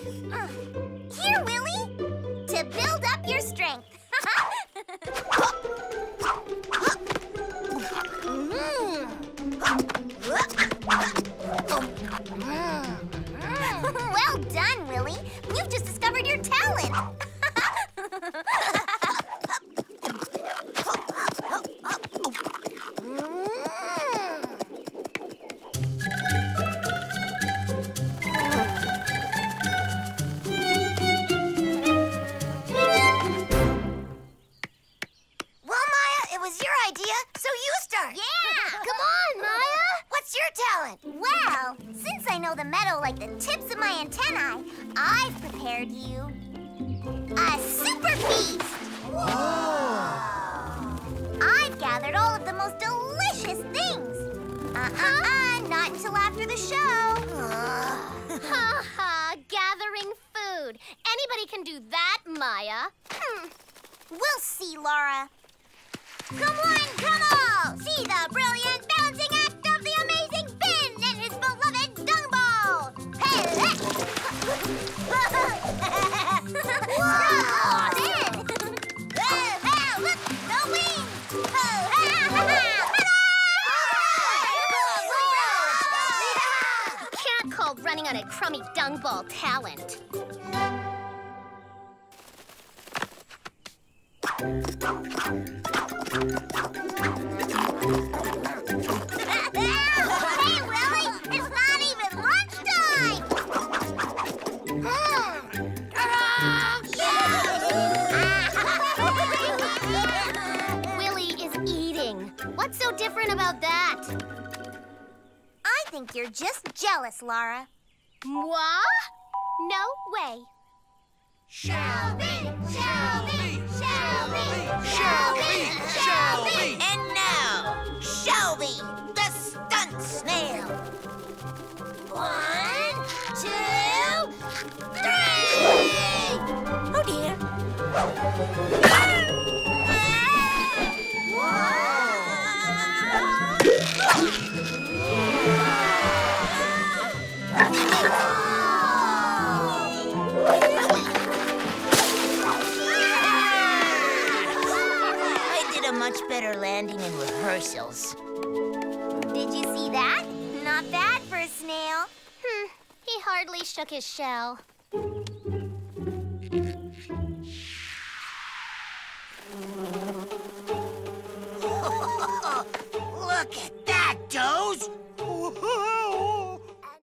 Here, Willy, to build up your strength. Well done, Willy. You've just discovered your talent. Laura. What? No way. Shall be, shall be, shall be, shall be, shall be. And now, shall be the stunt snail. 1, 2, 3. Oh dear. Better landing in rehearsals. Did you see that? Not bad for a snail. He hardly shook his shell. Look at